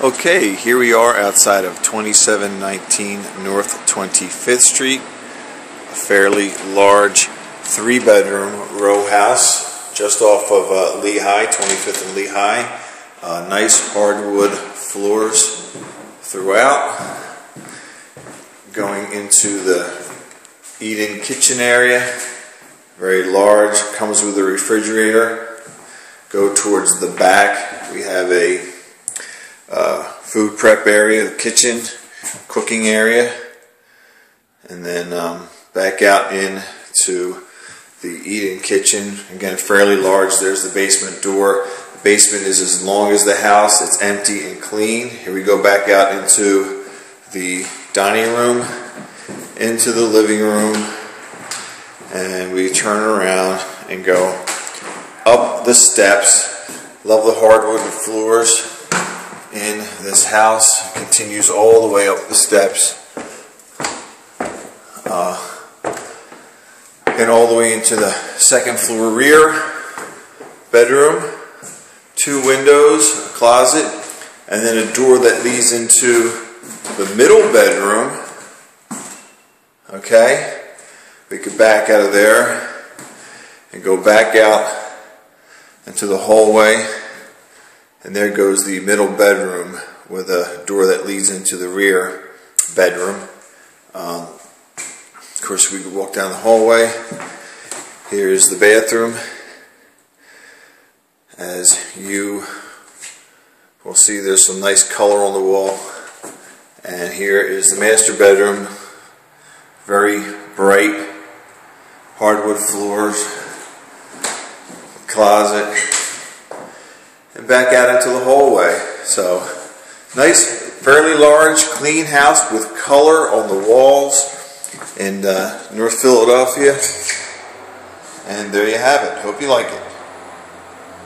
Okay, here we are outside of 2719 North 25th Street, a fairly large three-bedroom row house just off of Lehigh, 25th and Lehigh. Nice hardwood floors throughout. Going into the eat-in kitchen area, very large, comes with a refrigerator. Go towards the back, we have a food prep area, the kitchen, cooking area, and then back out into the eat-in kitchen. Again, fairly large. There's the basement door. The basement is as long as the house. It's empty and clean. Here we go back out into the dining room, into the living room, and we turn around and go up the steps. Love the hardwood floors in this house. It continues all the way up the steps and all the way into the second floor rear bedroom. Two windows, a closet, and then a door that leads into the middle bedroom. Okay, we could back out of there and go back out into the hallway. And there goes the middle bedroom with a door that leads into the rear bedroom. Of course, we could walk down the hallway. Here's the bathroom. As you will see, there's some nice color on the wall. And here is the master bedroom. Very bright hardwood floors, closet, and back out into the hallway. So nice, fairly large, clean house with color on the walls in North Philadelphia. And there you have it. Hope you like it.